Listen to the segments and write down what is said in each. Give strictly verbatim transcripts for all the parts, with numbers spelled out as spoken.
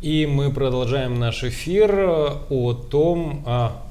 И мы продолжаем наш эфир о том, а,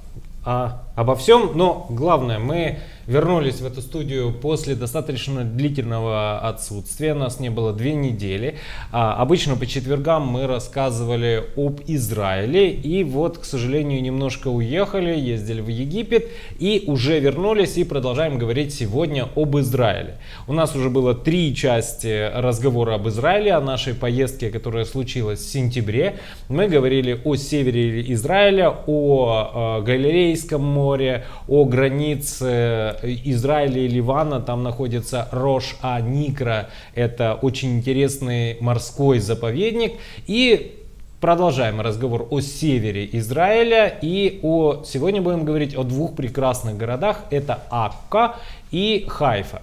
а, обо всем, но главное, мы вернулись в эту студию после достаточно длительного отсутствия, нас не было две недели. А, обычно по четвергам мы рассказывали об Израиле, и вот, к сожалению, немножко уехали, ездили в Египет, и уже вернулись, и продолжаем говорить сегодня об Израиле. У нас уже было три части разговора об Израиле, о нашей поездке, которая случилась в сентябре. Мы говорили о севере Израиля, о, о Галилейском море, о границе Израиля и Ливана, там находится Рош-а-Никра, это очень интересный морской заповедник. И продолжаем разговор о севере Израиля и о... Сегодня будем говорить о двух прекрасных городах, это Акка и Хайфа.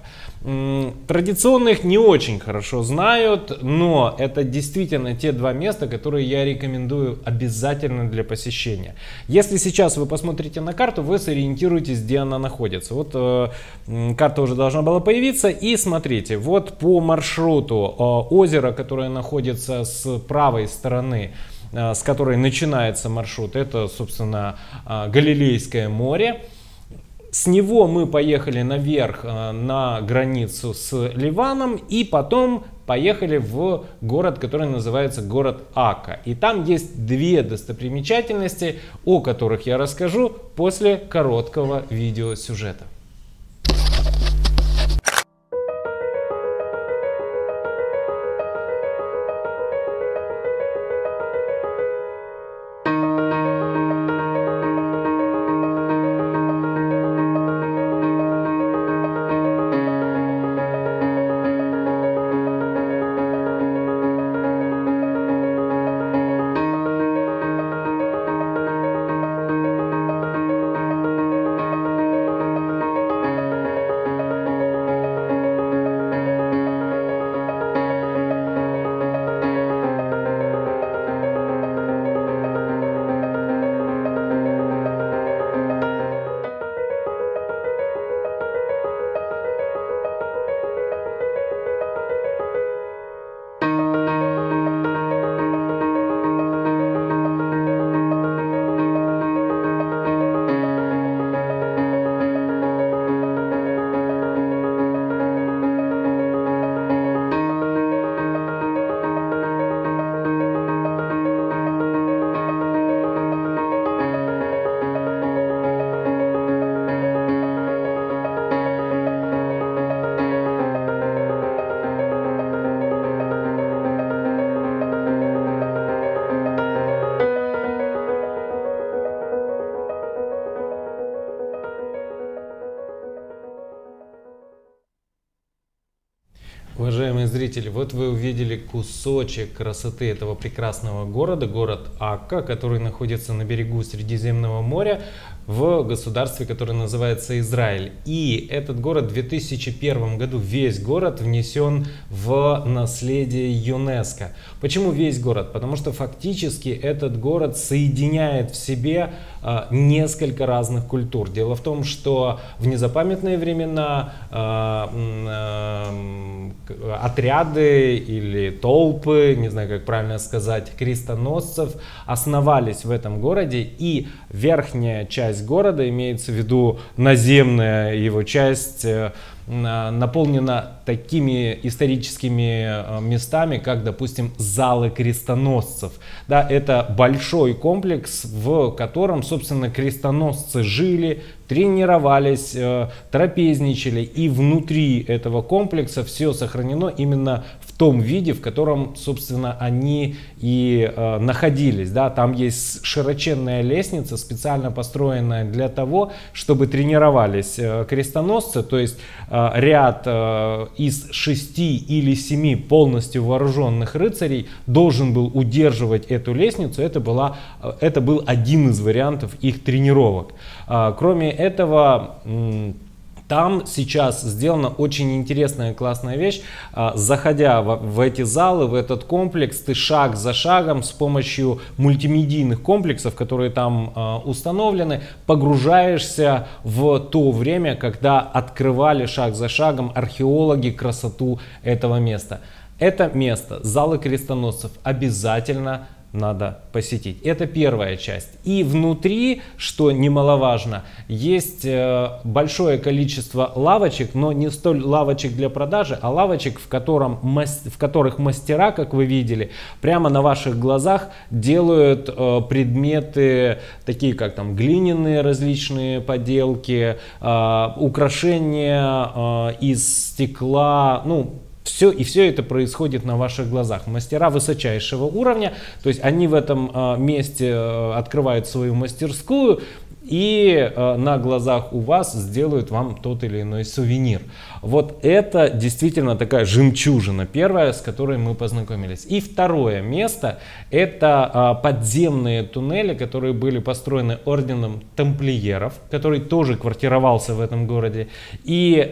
Традиционных не очень хорошо знают, но это действительно те два места, которые я рекомендую обязательно для посещения. Если сейчас вы посмотрите на карту, вы сориентируетесь, где она находится. Вот э, карта уже должна была появиться, и смотрите, вот по маршруту э, озеро, которое находится с правой стороны, э, с которой начинается маршрут, это, собственно, э, Галилейское море. С него мы поехали наверх на границу с Ливаном и потом поехали в город, который называется город Акка. И там есть две достопримечательности, о которых я расскажу после короткого видеосюжета. Уважаемые зрители, вот вы увидели кусочек красоты этого прекрасного города, город Акка, который находится на берегу Средиземного моря в государстве, которое называется Израиль. И этот город в две тысячи первом году, весь город внесен в наследие ЮНЕСКО. Почему весь город? Потому что фактически этот город соединяет в себе а, несколько разных культур. Дело в том, что в незапамятные времена а, а, отряды или толпы, не знаю, как правильно сказать, крестоносцев основались в этом городе, и верхняя часть города, имеется в виду наземная его часть, наполнена такими историческими местами, как, допустим, залы крестоносцев. Да, это большой комплекс, в котором, собственно, крестоносцы жили, тренировались, трапезничали, и внутри этого комплекса все сохранено именно в том виде, в котором, собственно, они и э, находились. Да? Там есть широченная лестница, специально построенная для того, чтобы тренировались э, крестоносцы, то есть э, ряд э, из шести или семи полностью вооруженных рыцарей должен был удерживать эту лестницу, это, была, э, это был один из вариантов их тренировок. Э, кроме этого, э, там сейчас сделана очень интересная классная вещь. Заходя в эти залы, в этот комплекс, ты шаг за шагом с помощью мультимедийных комплексов, которые там установлены, погружаешься в то время, когда открывали шаг за шагом археологи красоту этого места. Это место, залы крестоносцев, обязательно надо посетить. Это первая часть. И внутри, что немаловажно, есть большое количество лавочек, но не столь лавочек для продажи, а лавочек, в, котором, в которых мастера, как вы видели, прямо на ваших глазах делают предметы, такие как там глиняные различные поделки, украшения из стекла, ну, Все, и все это происходит на ваших глазах. Мастера высочайшего уровня, то есть они в этом месте открывают свою мастерскую и на глазах у вас сделают вам тот или иной сувенир. Вот это действительно такая жемчужина первая, с которой мы познакомились. И второе место — это подземные туннели, которые были построены орденом тамплиеров, который тоже квартировался в этом городе. И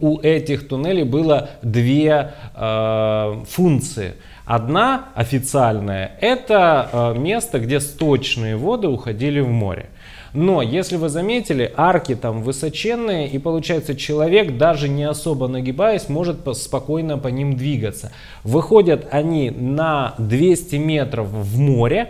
у этих туннелей было две э, функции. Одна официальная – это э, место, где сточные воды уходили в море. Но, если вы заметили, арки там высоченные, и получается, человек, даже не особо нагибаясь, может спокойно по ним двигаться. Выходят они на двести метров в море.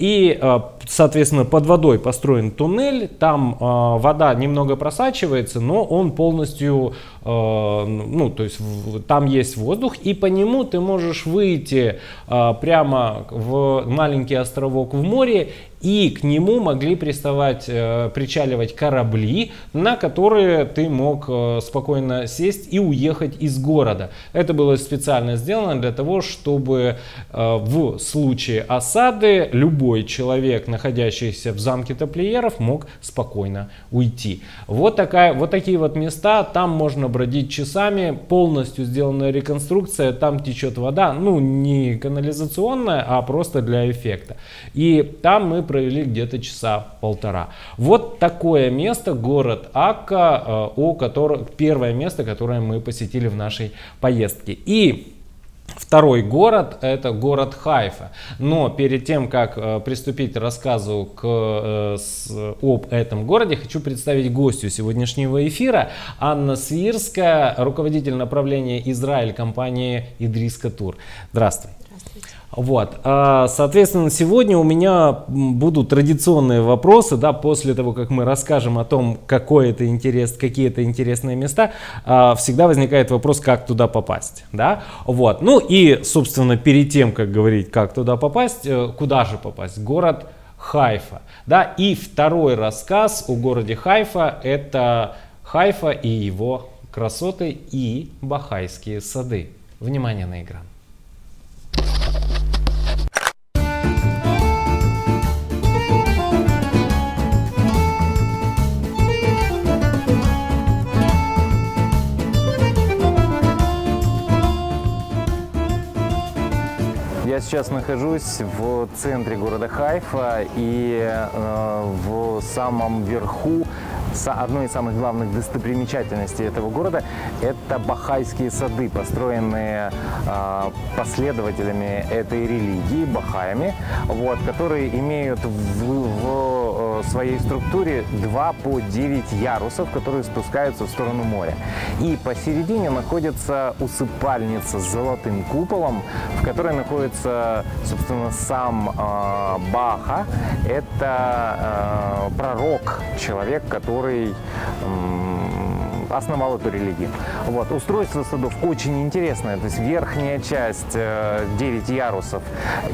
И, соответственно, под водой построен туннель, там э, вода немного просачивается, но он полностью, э, ну, то есть в, там есть воздух, и по нему ты можешь выйти э, прямо в маленький островок в море, и к нему могли приставать, э, причаливать корабли, на которые ты мог э, спокойно сесть и уехать из города. Это было специально сделано для того, чтобы э, в случае осады любой человек, находящийся в замке тамплиеров, мог спокойно уйти. Вот, такая, вот такие вот места, там можно бродить часами, полностью сделана реконструкция, там течет вода, ну не канализационная, а просто для эффекта. И там мы провели где-то часа полтора. Вот такое место, город Акка, о котором, первое место, которое мы посетили в нашей поездке. И второй город — это город Хайфа. Но перед тем, как э, приступить к рассказу к, э, с, об этом городе, хочу представить гостью сегодняшнего эфира. Анна Свирская, руководитель направления Израиль компании Идриска Тур. Здравствуй. Здравствуйте. Вот, соответственно, сегодня у меня будут традиционные вопросы, да, после того, как мы расскажем о том, какой это интерес, какие это интересные места, всегда возникает вопрос, как туда попасть, да, вот, ну и, собственно, перед тем, как говорить, как туда попасть, куда же попасть, город Хайфа, да, и второй рассказ о городе Хайфа, это Хайфа и его красоты и бахайские сады. Внимание на экран. Я сейчас нахожусь в центре города Хайфа и э, в самом верху одной из самых главных достопримечательностей этого города – это бахайские сады, построенные э, последователями этой религии, бахаями, вот, которые имеют в, в своей структуре два по девять ярусов, которые спускаются в сторону моря. И посередине находится усыпальница с золотым куполом, в которой находится собственно сам э, Баха. Это э, пророк, человек, который э, основал эту религию. Вот. Устройство садов очень интересное. То есть верхняя часть э, девять ярусов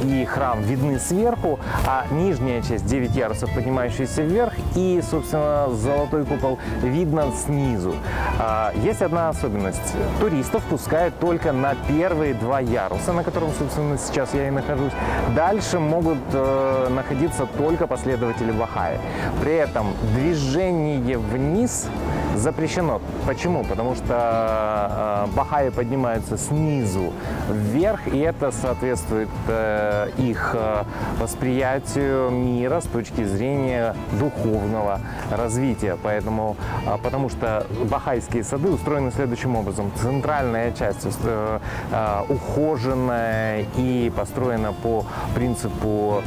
и храм видны сверху, а нижняя часть девять ярусов, поднимающаяся вверх, и собственно золотой купол видно снизу. Э, есть одна особенность. Туристов пускают только на первые два яруса, на котором собственно сейчас Сейчас я и нахожусь. Дальше могут э, находиться только последователи Бахаи. При этом движение вниз запрещено. Почему? Потому что э, Бахаи поднимаются снизу вверх, и это соответствует э, их э, восприятию мира с точки зрения духовного развития. Поэтому, э, потому что бахайские сады устроены следующим образом. Центральная часть э, э, ухоженная и построена по принципу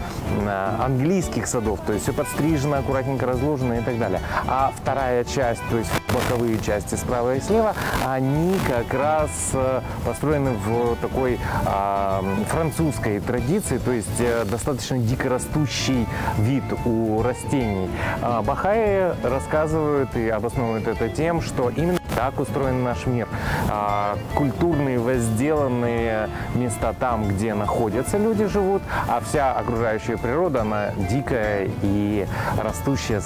английских садов, то есть все подстрижено, аккуратненько разложено и так далее. А вторая часть, то есть боковые части справа и слева, они как раз построены в такой а, французской традиции, то есть достаточно дикорастущий вид у растений. А бахаи рассказывают и обосновывают это тем, что именно так устроен наш мир. А, культурные возделанные места там, где находятся люди, живут, а вся окружающая природа, она дикая и растущая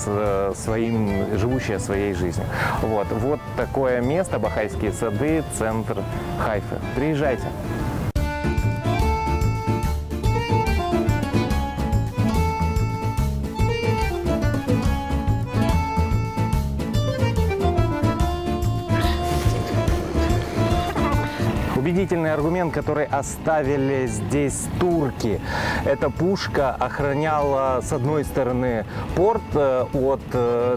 своим, живущая своей жизнью. Вот, вот такое место, Бахайские сады, центр Хайфы. Приезжайте! Убедительный аргумент, который оставили здесь турки. Эта пушка охраняла с одной стороны порт от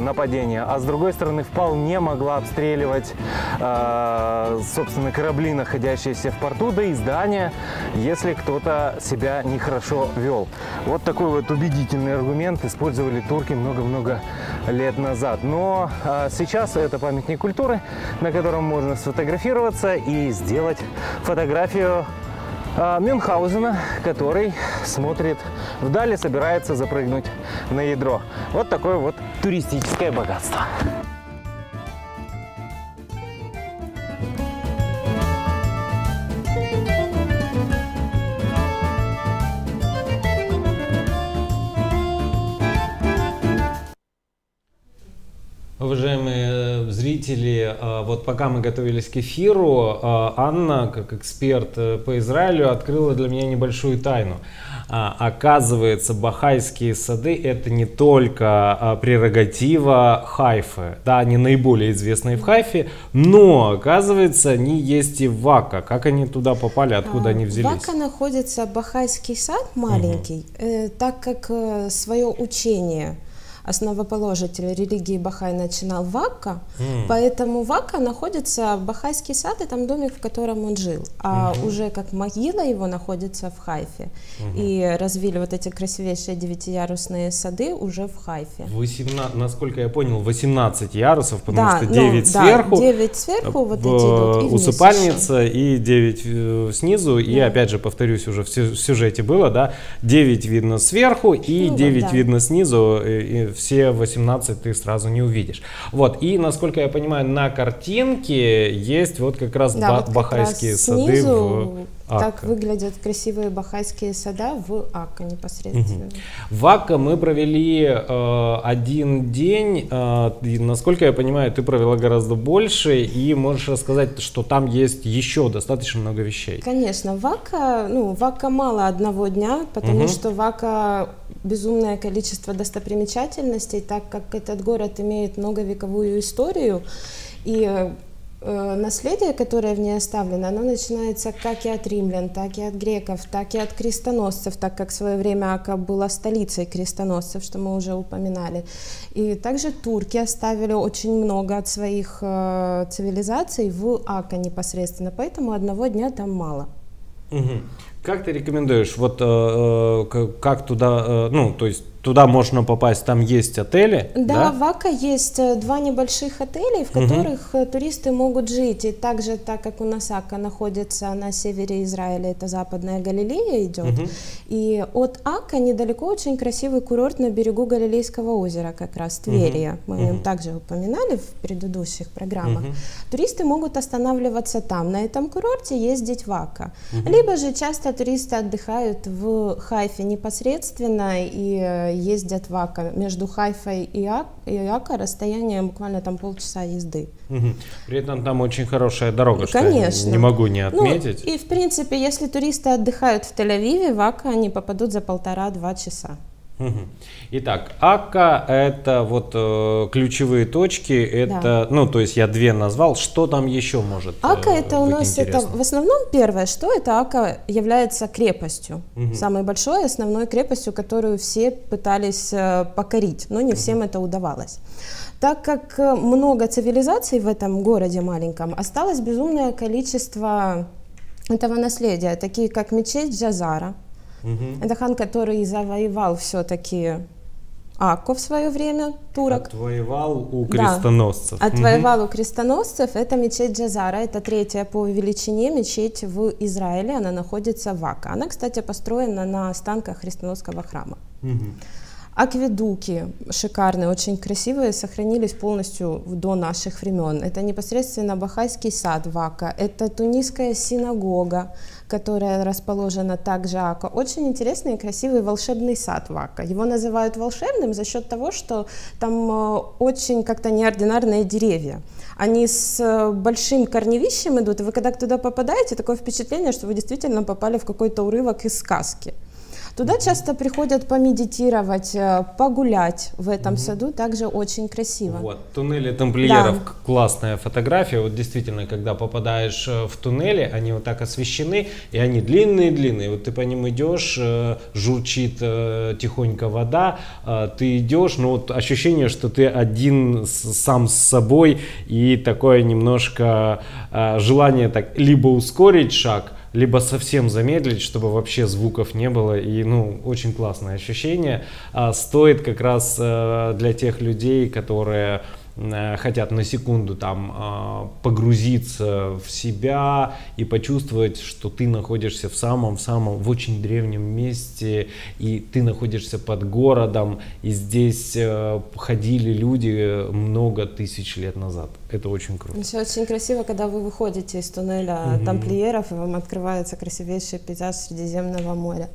нападения, а с другой стороны вполне могла обстреливать, собственно, корабли, находящиеся в порту, да и здания, если кто-то себя нехорошо вел. Вот такой вот убедительный аргумент использовали турки много-много лет назад. Но сейчас это памятник культуры, на котором можно сфотографироваться и сделать фотографию э, Мюнхгаузена, который смотрит вдали, собирается запрыгнуть на ядро. Вот такое вот туристическое богатство. Уважаемые зрители, вот пока мы готовились к эфиру, Анна, как эксперт по Израилю, открыла для меня небольшую тайну. Оказывается, Бахайские сады — это не только прерогатива Хайфы. Да, они наиболее известные в Хайфе, но, оказывается, они есть и в Вака. Как они туда попали, откуда они взялись? В Вака находится Бахайский сад маленький, угу. Так как свое учение основоположитель религии Бахай начинал в Вакка, mm. поэтому Вакка находится в Бахайский сад, и там домик, в котором он жил. А mm-hmm. уже как могила его находится в Хайфе. Mm-hmm. И развили вот эти красивейшие девятиярусные сады уже в Хайфе. восемнадцать, насколько я понял, восемнадцать ярусов, потому да, что девять ну, сверху, да, девять сверху вот эти идут, и усыпальница, еще. И девять снизу, mm. и опять же, повторюсь, уже в сюжете было, да, девять видно сверху, и ну, девять да. видно снизу, и все восемнадцать ты сразу не увидишь. Вот, и насколько я понимаю, на картинке есть вот как раз да, ба вот бахайские как раз сады в Акка. Так выглядят красивые бахайские сада в Акка непосредственно. Угу. В Акка мы провели э, один день, э, и, насколько я понимаю, ты провела гораздо больше, и можешь рассказать, что там есть еще достаточно много вещей. Конечно, в Акка, ну, в Акка мало одного дня, потому угу. что в Акка безумное количество достопримечательностей, так как этот город имеет многовековую историю, и э, наследие, которое в ней оставлено, оно начинается как и от римлян, так и от греков, так и от крестоносцев, так как в свое время Акка была столицей крестоносцев, что мы уже упоминали. И также турки оставили очень много от своих э, цивилизаций в Акка непосредственно, поэтому одного дня там мало. Угу. Как ты рекомендуешь, вот э, как туда, э, ну, то есть туда можно попасть, там есть отели? Да, да? В Акка есть два небольших отеля, в которых угу. туристы могут жить. И также, так как у нас Акка находится на севере Израиля, это Западная Галилея идет, угу. и от Акка недалеко очень красивый курорт на берегу Галилейского озера, как раз Тверия, угу. мы угу. им также упоминали в предыдущих программах. Угу. Туристы могут останавливаться там, на этом курорте ездить в Акка. Угу. Либо же часто туристы отдыхают в Хайфе непосредственно и ездят в Акка. Между Хайфой и Акка расстояние буквально там полчаса езды. Угу. При этом там очень хорошая дорога, конечно, что я не могу не отметить. Ну, и в принципе, если туристы отдыхают в Тель-Авиве, в Акка они попадут за полтора-два часа. Итак, Акка – это вот э, ключевые точки, это, да. ну, то есть я две назвал, что там еще может Акка э, это у нас, это в основном первое, что это Акка является крепостью, угу. самой большой основной крепостью, которую все пытались э, покорить, но не всем угу. это удавалось. Так как много цивилизаций в этом городе маленьком, осталось безумное количество этого наследия, такие как мечеть Джазара. Mm-hmm. Это хан, который завоевал все-таки Акку в свое время, турок. Отвоевал у крестоносцев. Да, отвоевал угу. у крестоносцев. Это мечеть Джазара, это третья по величине мечеть в Израиле, она находится в Акка. Она, кстати, построена на останках христианского храма. Угу. Акведуки шикарные, очень красивые, сохранились полностью до наших времен. Это непосредственно Бахайский сад в Акка, это тунисская синагога, которая расположена также Акка. Очень интересный и красивый волшебный сад в Акка. Его называют волшебным за счет того, что там очень как-то неординарные деревья. Они с большим корневищем идут, и вы когда туда попадаете, такое впечатление, что вы действительно попали в какой-то урывок из сказки. Туда часто приходят помедитировать, погулять в этом угу. саду, также очень красиво. Вот, туннели тамплиеров, да. классная фотография, вот действительно, когда попадаешь в туннели, они вот так освещены, и они длинные-длинные, вот ты по ним идешь, журчит тихонько вода, ты идешь, ну вот ощущение, что ты один сам с собой, и такое немножко желание так либо ускорить шаг, либо совсем замедлить, чтобы вообще звуков не было. И, ну, очень классное ощущение. А стоит как раз э, для тех людей, которые э, хотят на секунду там э, погрузиться в себя и почувствовать, что ты находишься в самом-самом, в очень древнем месте, и ты находишься под городом, и здесь э, ходили люди много тысяч лет назад. Это очень круто. Еще очень красиво, когда вы выходите из туннеля угу. тамплиеров, и вам открывается красивейший пейзаж Средиземного моря.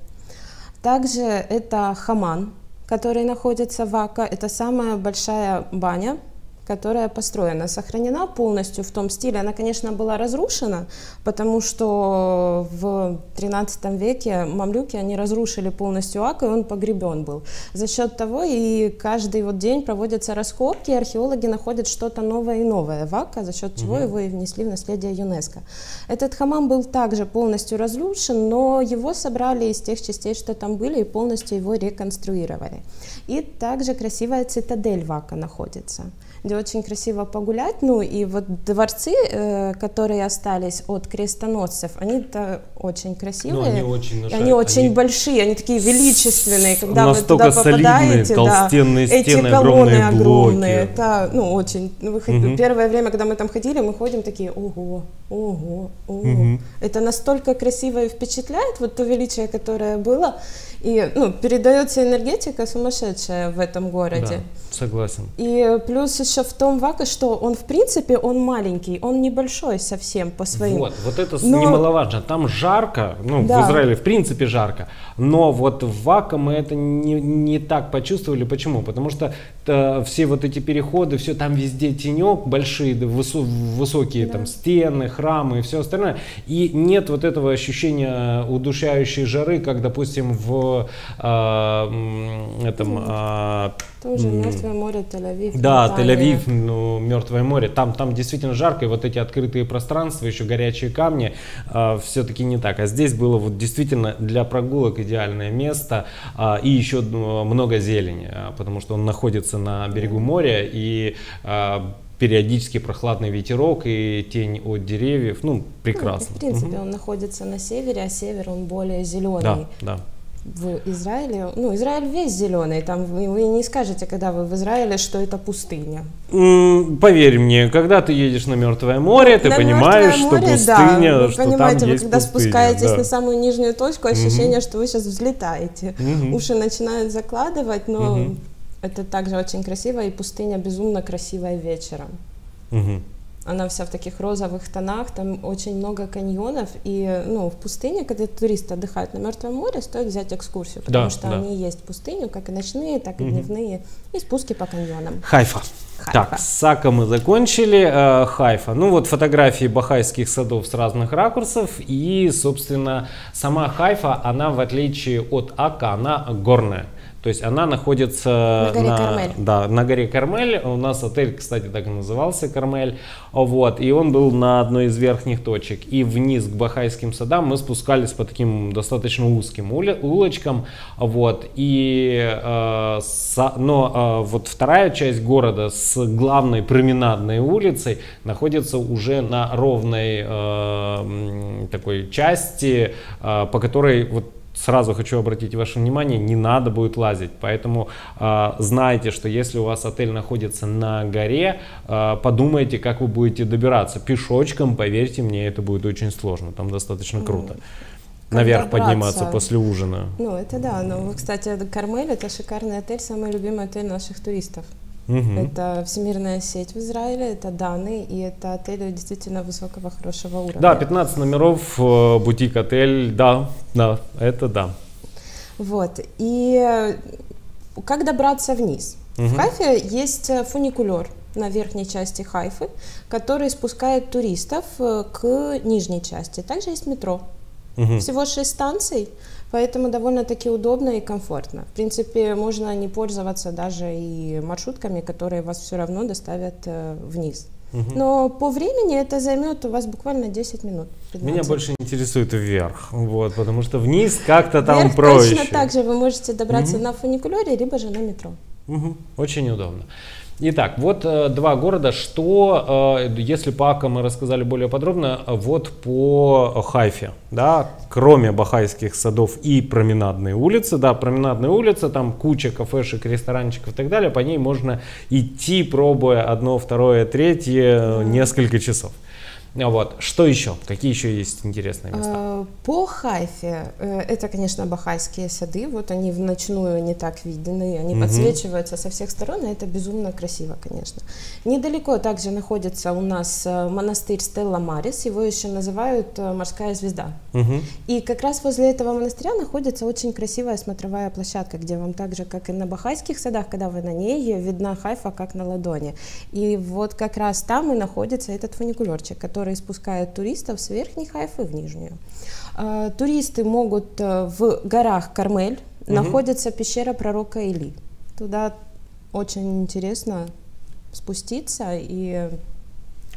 Также это хаман, который находится в Акка. Это самая большая баня, которая построена, сохранена полностью в том стиле. Она, конечно, была разрушена, потому что в тринадцатом веке мамлюки, они разрушили полностью Акку, и он погребен был. За счет того и каждый вот день проводятся раскопки, и археологи находят что-то новое и новое в Акка, за счет чего угу. его и внесли в наследие ЮНЕСКО. Этот хамам был также полностью разрушен, но его собрали из тех частей, что там были, и полностью его реконструировали. И также красивая цитадель в Акка находится, где очень красиво погулять. Ну и вот дворцы, э, которые остались от крестоносцев, они-то очень красивые, они очень, и они очень они... большие, они такие величественные, когда настолько вы туда попадаете, да, стены, эти колонны огромные, огромные это, ну, очень, ну, угу. первое время, когда мы там ходили, мы ходим такие, ого, ого, ого, угу. это настолько красиво и впечатляет, вот то величие, которое было, и, ну, передается энергетика сумасшедшая в этом городе. Да, согласен. И плюс еще в том в Акке, что он, в принципе, он маленький, он небольшой совсем по своим. Вот, вот это но... немаловажно. Там жарко, ну, да. в Израиле, в принципе, жарко, но вот в Акке мы это не, не так почувствовали. Почему? Потому что то, все вот эти переходы, все там везде тенек, большие, высо высокие да. там стены, храмы и все остальное. И нет вот этого ощущения удушающей жары, как, допустим, в этом а, тоже Мертвое море, Тель-Авив. Да, Тель-Авив, ну, Мертвое море. Там, там действительно жарко, и вот эти открытые пространства, еще горячие камни, а, все-таки не так. А здесь было вот действительно для прогулок идеальное место, а, и еще много зелени, потому что он находится на берегу моря, и а, периодически прохладный ветерок и тень от деревьев, ну, прекрасно. Ну, в принципе, угу. он находится на севере, а север он более зеленый. Да, да. В Израиле, ну, Израиль весь зеленый, там вы, вы не скажете, когда вы в Израиле, что это пустыня. Mm, поверь мне, когда ты едешь на Мертвое море, ты на понимаешь, что море, пустыня, да, что понимаете, там вы есть когда пустыня, спускаетесь да. на самую нижнюю точку, ощущение, mm-hmm. что вы сейчас взлетаете, mm-hmm. уши начинают закладывать, но mm-hmm. это также очень красиво, и пустыня безумно красивая вечером. Mm-hmm. Она вся в таких розовых тонах, там очень много каньонов, и, ну, в пустыне, когда туристы отдыхают на Мертвом море, стоит взять экскурсию, потому да, что да. они есть в пустыню, как и ночные, так и дневные, mm-hmm. и спуски по каньонам. Хайфа. Хайфа. Так, с Акка мы закончили. Хайфа. Ну вот фотографии бахайских садов с разных ракурсов, и, собственно, сама Хайфа, она, в отличие от Акка, она горная. То есть она находится на горе, на, Кармель. Да, на горе Кармель. У нас отель, кстати, так и назывался, Кармель. Вот, и он был на одной из верхних точек. И вниз к Бахайским садам мы спускались по таким достаточно узким улочкам. Вот, и, э, со, но э, вот вторая часть города с главной променадной улицей находится уже на ровной э, такой части, э, по которой вот сразу хочу обратить ваше внимание, не надо будет лазить. Поэтому э, знайте, что если у вас отель находится на горе, э, подумайте, как вы будете добираться. Пешочком, поверьте мне, это будет очень сложно. Там достаточно круто. Наверх подниматься после ужина. Ну, это да. Но, кстати, Кармель — это шикарный отель, самый любимый отель наших туристов. Угу. Это всемирная сеть в Израиле, это данные, и это отели действительно высокого, хорошего уровня. Да, пятнадцать номеров, бутик-отель, да, да, это да. Вот, и как добраться вниз? Угу. В Хайфе есть фуникулер на верхней части Хайфы, который спускает туристов к нижней части. Также есть метро. Угу. Всего шесть станций, поэтому довольно-таки удобно и комфортно. В принципе, можно не пользоваться даже и маршрутками, которые вас все равно доставят э, вниз. Угу. Но по времени это займет у вас буквально десять минут. пятнадцать. Меня больше интересует вверх, вот, потому что вниз как-то там вверх проще. Точно так же вы можете добраться угу. на фуникулере, либо же на метро. Угу. Очень удобно. Итак, вот э, два города. Что, э, если по Акка мы рассказали более подробно, вот по Хайфе, да, кроме Бахайских садов и променадные улицы, да, променадные улицы, там куча кафешек, ресторанчиков и так далее, по ней можно идти, пробуя одно, второе, третье, несколько часов. Вот. Что еще? Какие еще есть интересные места? По Хайфе, это, конечно, Бахайские сады, вот они в ночную не так видны, они угу. подсвечиваются со всех сторон, и это безумно красиво, конечно. Недалеко также находится у нас монастырь Стелла Марис, его еще называют «Морская звезда». Угу. И как раз возле этого монастыря находится очень красивая смотровая площадка, где вам так же, как и на Бахайских садах, когда вы на ней, видна Хайфа как на ладони. И вот как раз там и находится этот фуникулерчик, который которые спускают туристов с верхней Хайфы в нижнюю. Туристы могут в горах Кармель, угу. находится пещера пророка Или. Туда очень интересно спуститься и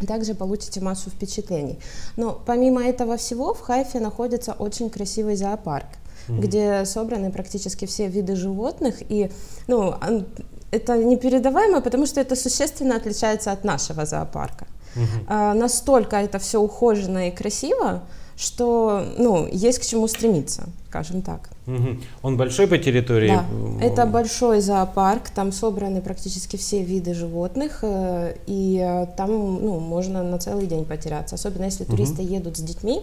также получите массу впечатлений. Но помимо этого всего в Хайфе находится очень красивый зоопарк, угу. где собраны практически все виды животных и, ну, это непередаваемо, потому что это существенно отличается от нашего зоопарка. Uh-huh. Настолько это все ухоженно и красиво, что, ну, есть к чему стремиться, скажем так. Uh-huh. Он большой по территории? Да, это большой зоопарк, там собраны практически все виды животных, и там, ну, можно на целый день потеряться, особенно если туристы uh-huh. едут с детьми.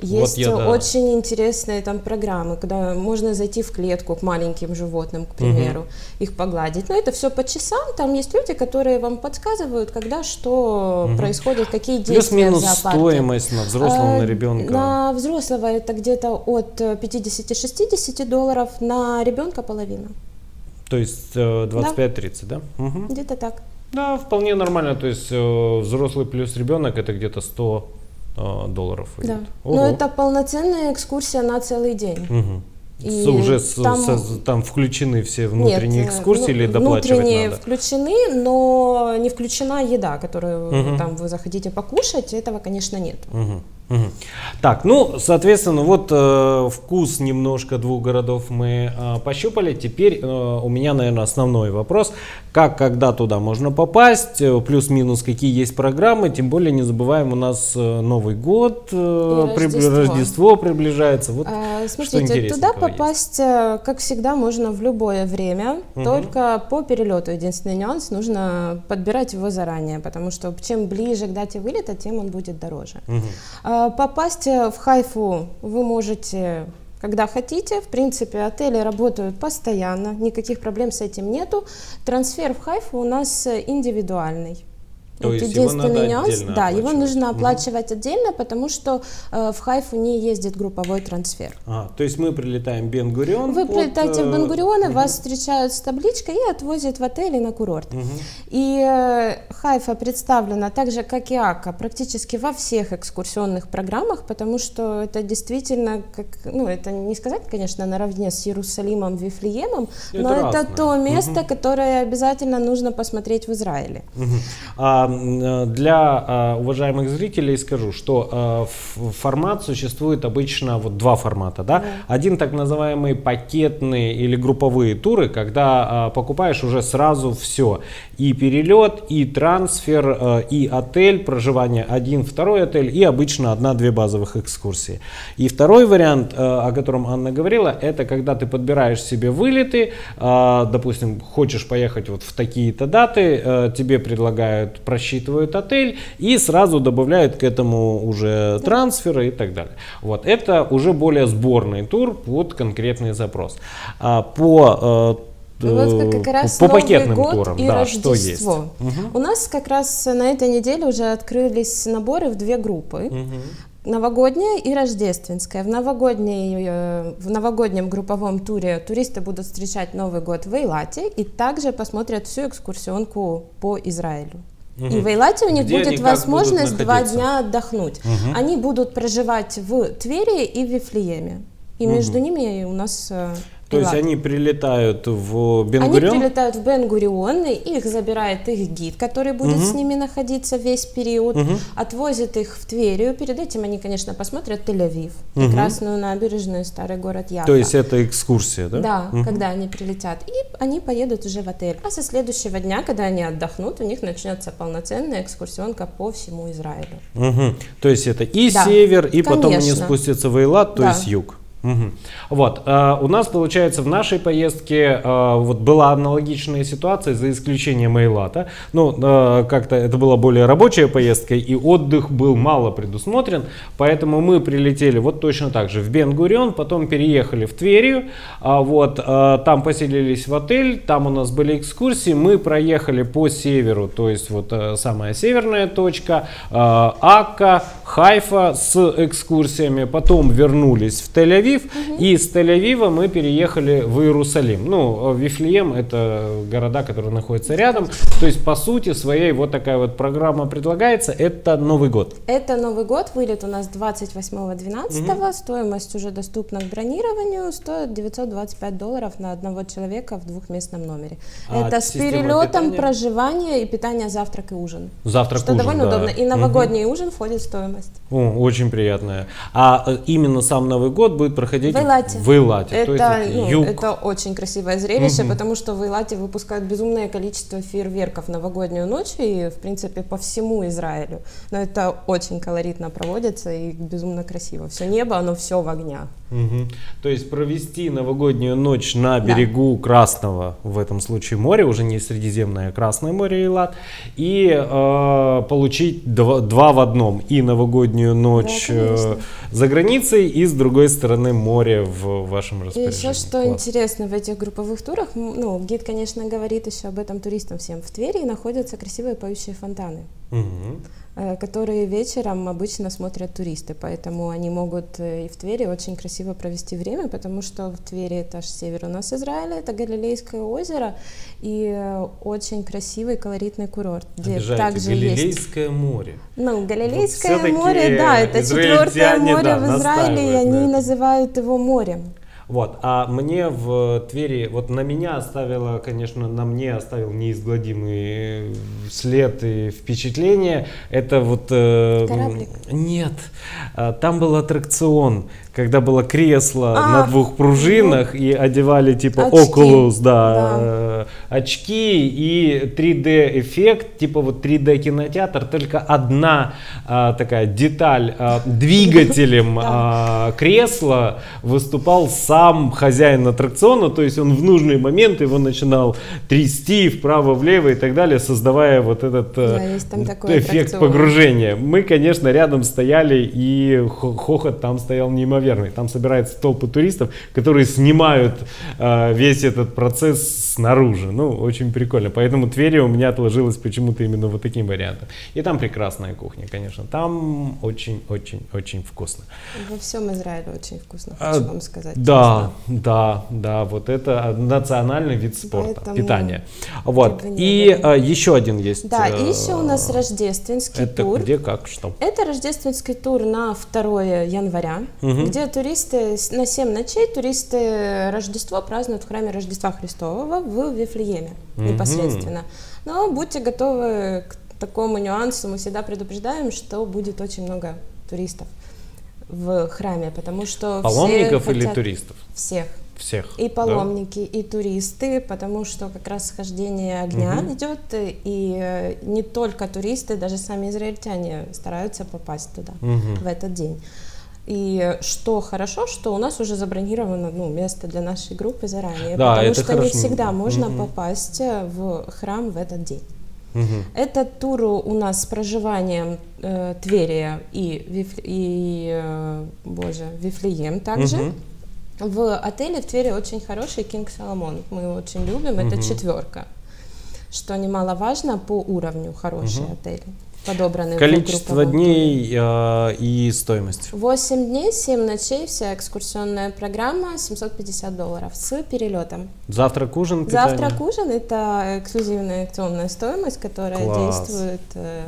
Есть вот я, да. очень интересные там программы, куда можно зайти в клетку к маленьким животным, к примеру, угу. их погладить. Но это все по часам, там есть люди, которые вам подсказывают, когда что угу. происходит, какие действия в зоопарке. Плюс-минус стоимость на взрослого, а, на ребенка? На взрослого это где-то от пятидесяти-шестидесяти долларов, на ребенка половина. То есть двадцать пять-тридцать, да? да? Угу. Где-то так. Да, вполне нормально, то есть взрослый плюс ребенок это где-то сто долларов. Да. Но это полноценная экскурсия на целый день. Угу. И уже там, со, там включены все внутренние нет, экскурсии ну, или доплачивать внутренние надо? Внутренние включены, но не включена еда, которую угу. там вы захотите покушать, этого, конечно, нет. Угу. Так, ну, соответственно, вот э, вкус немножко двух городов мы э, пощупали. Теперь э, у меня, наверное, основной вопрос. Как, когда туда можно попасть? Э, Плюс-минус, какие есть программы? Тем более, не забываем, у нас э, Новый год, э, Рождество. При, Рождество приближается. Вот, а, смотрите, туда попасть, есть. Как всегда, можно в любое время. Угу. Только по перелету единственный нюанс, нужно подбирать его заранее, потому что чем ближе к дате вылета, тем он будет дороже. Угу. Попасть в Хайфу вы можете, когда хотите. В принципе, отели работают постоянно, никаких проблем с этим нету. Трансфер в Хайфу у нас индивидуальный. То есть единственный его надо нюанс, да, его нужно оплачивать угу. отдельно, потому что э, в Хайфу не ездит групповой трансфер. А, то есть мы прилетаем в Бен-Гурион. Вы под... прилетаете в Бен-Гурион, угу. вас встречают с табличкой и отвозят в отель и на курорт. Угу. И э, Хайфа представлена так же, как и Акка, практически во всех экскурсионных программах, потому что это действительно, как, ну, это не сказать, конечно, наравне с Иерусалимом, Вифлеемом, это но разное. Это то место, угу. которое обязательно нужно посмотреть в Израиле. Угу. А для уважаемых зрителей скажу, что формат существует обычно вот два формата. Да? Один так называемый пакетные или групповые туры, когда покупаешь уже сразу все. И перелет, и трансфер, и отель, проживание один, второй отель и обычно одна-две базовых экскурсии. И второй вариант, о котором Анна говорила, это когда ты подбираешь себе вылеты, допустим, хочешь поехать вот в такие-то даты, тебе предлагают, просчитывают отель и сразу добавляют к этому уже трансферы и так далее. Вот это уже более сборный тур под конкретный запрос. По Вот как раз по пакетным Новый год турам, и да, Рождество. Что есть. Угу. У нас как раз на этой неделе уже открылись наборы в две группы. Угу. Новогодняя и рождественская. В, новогодней, в новогоднем групповом туре туристы будут встречать Новый год в Эйлате и также посмотрят всю экскурсионку по Израилю. Угу. И в Эйлате у них Где будет возможность два дня отдохнуть. Угу. Они будут проживать в Твери и в Вифлееме. И угу. между ними у нас... То есть они прилетают в Бен-Гурион? Они прилетают в Бен-Гурион, и их забирает их гид, который будет угу. с ними находиться весь период, угу. отвозит их в Тверию. Перед этим они, конечно, посмотрят Тель-Авив, угу. прекрасную набережную, старый город Яффа. То есть это экскурсия, да? Да, угу. когда они прилетят. И они поедут уже в отель. А со следующего дня, когда они отдохнут, у них начнется полноценная экскурсионка по всему Израилю. Угу. То есть это и да. север, и конечно. Потом они спустятся в Эйлат, то да. есть юг. Угу. Вот, э, у нас получается в нашей поездке э, вот была аналогичная ситуация, за исключением Эйлата. Ну, э, как-то это была более рабочая поездка, и отдых был мало предусмотрен, поэтому мы прилетели вот точно так же в Бен-Гурион, потом переехали в Тверию, э, вот, э, там поселились в отель, там у нас были экскурсии, мы проехали по северу, то есть вот э, самая северная точка, э, Акка, Хайфа с экскурсиями, потом вернулись в Тель-Авив. Угу. И с Тель-Авива мы переехали в Иерусалим. Ну, Вифлеем — это города, которые находятся рядом. То есть, по сути своей, вот такая вот программа предлагается. Это Новый год. Это Новый год. Вылет у нас двадцать восьмого двенадцатого. Угу. Стоимость уже доступна к бронированию. Стоит девятьсот двадцать пять долларов на одного человека в двухместном номере. А это с перелетом, питания? Проживание и питание, завтрак и ужин. Завтрак, что ужин, довольно да. удобно. И новогодний угу. ужин входит в стоимость. О, очень приятная. А именно сам Новый год будет проходить в Эйлате. В Эйлате. Это, то есть, ну, это очень красивое зрелище, угу. потому что в Эйлате выпускают безумное количество фейерверков в новогоднюю ночь и, в принципе, по всему Израилю. Но это очень колоритно проводится и безумно красиво. Все небо, оно все в огнях. Угу. То есть провести новогоднюю ночь на берегу да. Красного, в этом случае моря, уже не Средиземное, а Красное море Эйлат, и э, получить два, два в одном. И новогоднюю ночь да, э, за границей, и с другой стороны море в вашем распоряжении. И еще что Класс. Интересно в этих групповых турах, ну, гид, конечно, говорит еще об этом туристам всем. В Твери находятся красивые поющие фонтаны, угу. которые вечером обычно смотрят туристы, поэтому они могут и в Твери очень красиво провести время, потому что в Твери это аж север у нас Израиля, это Галилейское озеро и очень красивый колоритный курорт, где также Галилейское есть... море. Ну, Галилейское вот море, да, это четвертое море да, в Израиле, и они да. называют его морем. Вот, а мне в Твери, вот на меня оставило, конечно, на мне оставил неизгладимый след и впечатление. Это вот... Э, Кораблик? Нет, там был аттракцион, когда было кресло а, на двух пружинах, ну, и одевали типа очки. Oculus, да, да. очки и три дэ эффект, типа вот три дэ кинотеатр, только одна а, такая деталь, а, двигателем а, кресла выступал сам хозяин аттракциона, то есть он в нужный момент его начинал трясти вправо-влево и так далее, создавая вот этот да, эффект аттракцион. Погружения. Мы, конечно, рядом стояли, и хохот там стоял неимоверный. Там собираются толпы туристов, которые снимают э, весь этот процесс снаружи. Ну, очень прикольно. Поэтому Тверь у меня отложилась почему-то именно вот таким вариантом. И там прекрасная кухня, конечно. Там очень-очень-очень вкусно. Во всем Израиле очень вкусно, хочу а, вам сказать. Да, честно. да, да. Вот это национальный вид спорта, Поэтому питания. Вот. И а, еще один есть. Да, э, и еще у нас рождественский это тур. Где, как, что? Это рождественский тур на второе января. Угу. Где туристы на семь ночей, туристы Рождество празднуют в храме Рождества Христового в Вифлееме непосредственно. Но будьте готовы к такому нюансу мы всегда предупреждаем, что будет очень много туристов в храме, потому что паломников или туристов? Всех. Всех. И паломники, да? И туристы, потому что как раз схождение огня угу. идет, и не только туристы, даже сами израильтяне стараются попасть туда угу. в этот день. И что хорошо, что у нас уже забронировано ну, место для нашей группы заранее, да, потому что хорошо. Не всегда можно угу. попасть в храм в этот день. Угу. Этот тур у нас с проживанием э, Тверия и, Виф... и э, боже, Вифлеем также. Угу. В отеле в Твери очень хороший King Solomon, мы его очень любим, это угу. четверка, что немаловажно по уровню хорошие угу. отели. Подобраны количество дней э, и стоимость. восемь дней, семь ночей, вся экскурсионная программа, семьсот пятьдесят долларов с перелетом. Завтрак, ужин, питание. Завтрак, ужин – это эксклюзивная акционная стоимость, которая Класс. Действует э,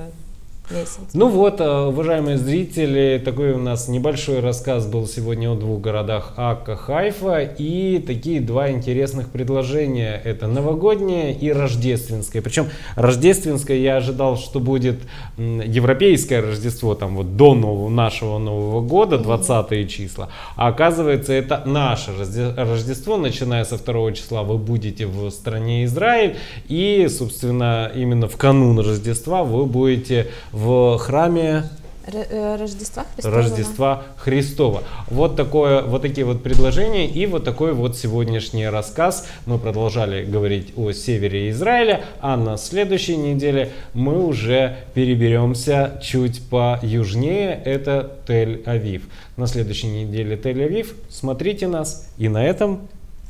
месяц. Ну вот, уважаемые зрители, такой у нас небольшой рассказ был сегодня о двух городах Акка, Хайфа. И такие два интересных предложения. Это новогоднее и рождественское. Причем рождественское я ожидал, что будет европейское Рождество, там вот до нового, нашего Нового года, двадцатые числа. А оказывается, это наше Рождество. Начиная со второго числа вы будете в стране Израиль. И, собственно, именно в канун Рождества вы будете в храме Рождества Христова. Рождества Христова. Вот, такое, вот такие вот предложения и вот такой вот сегодняшний рассказ. Мы продолжали говорить о севере Израиля, а на следующей неделе мы уже переберемся чуть поюжнее, это Тель-Авив. На следующей неделе Тель-Авив, смотрите нас. И на этом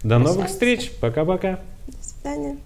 до новых встреч, пока-пока. До свидания.